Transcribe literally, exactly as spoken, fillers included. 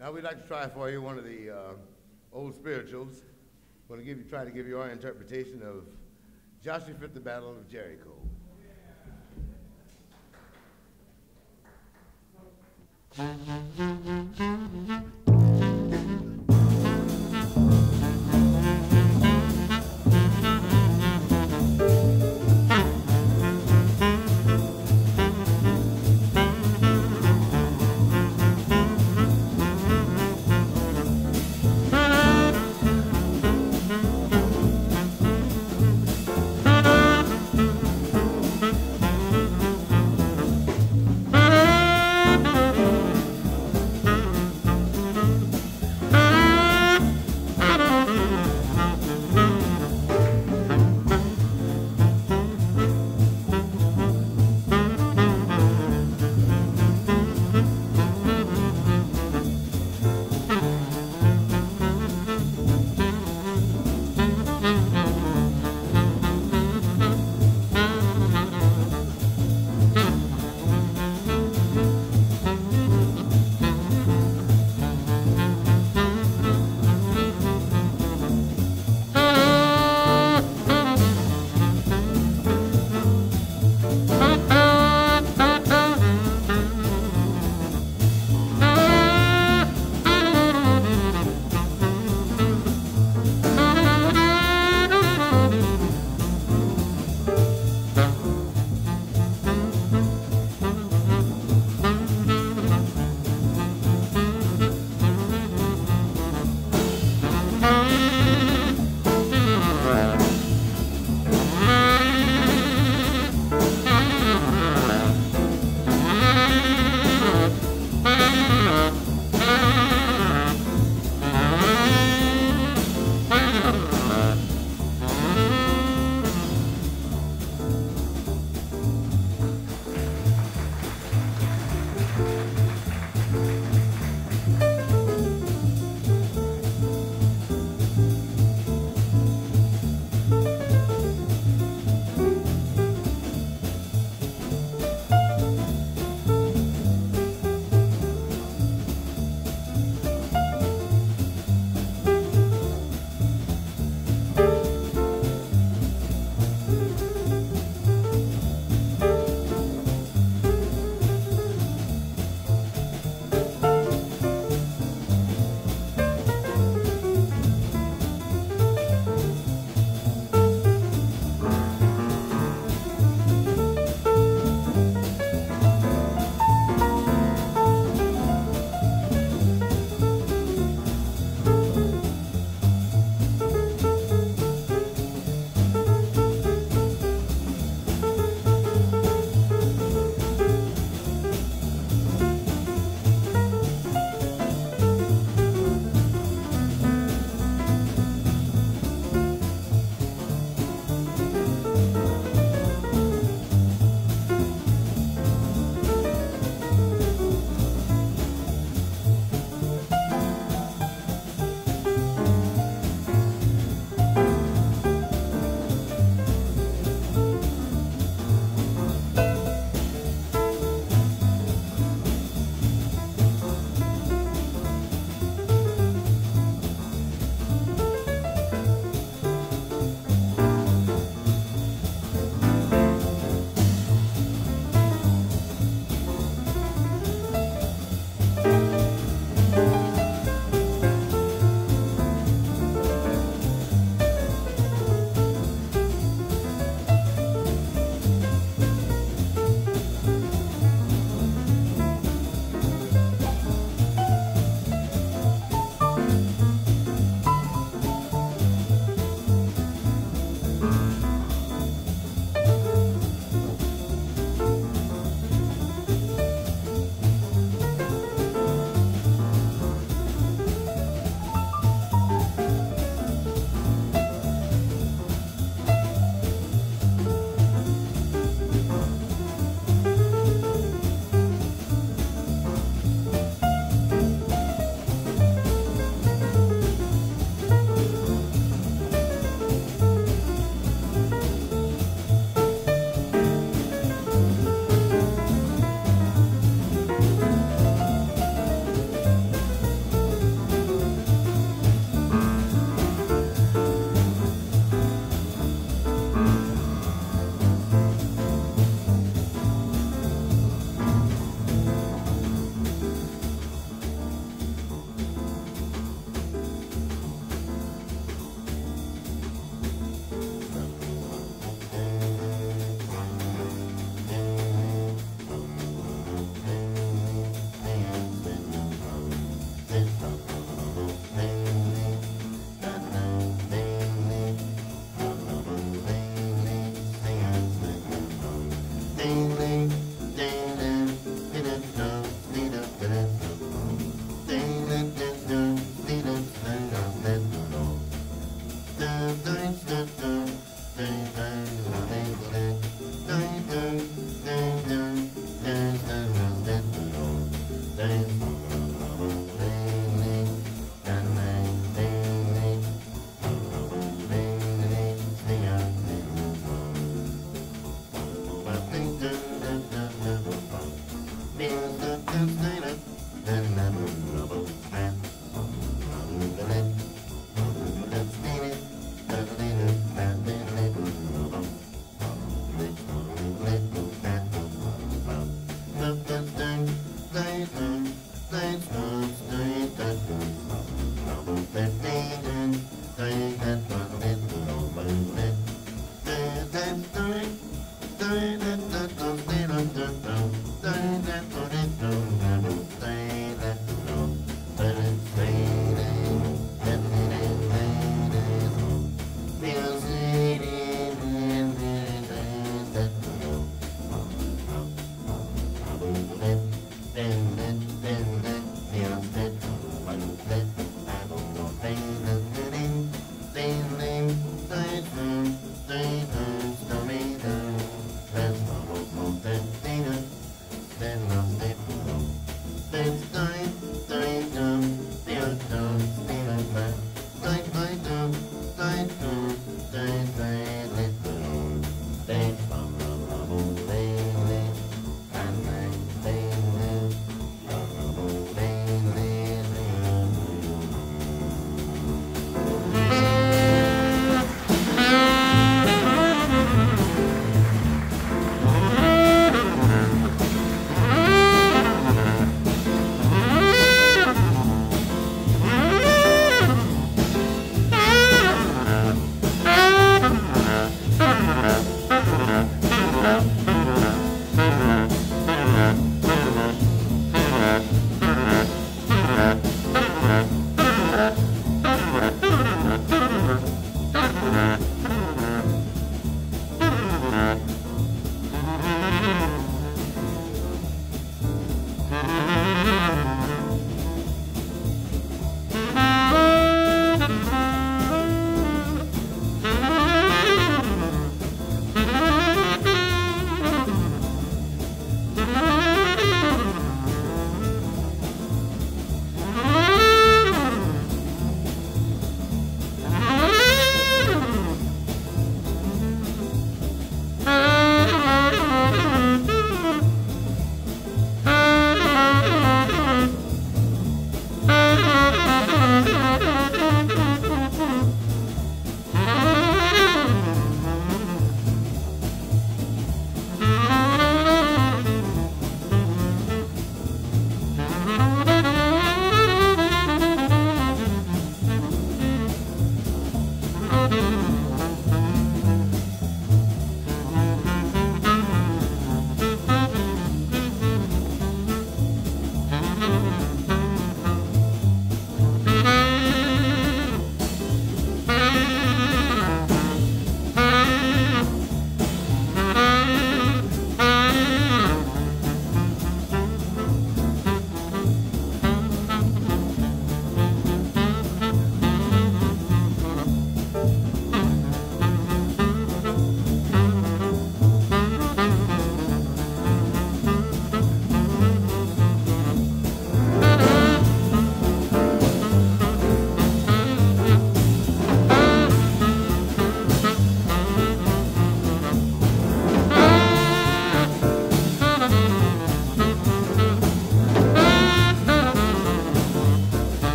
Now we'd like to try for you one of the uh, old spirituals. We're going to give you, try to give you our interpretation of Joshua fit the Battle of Jericho. Yeah.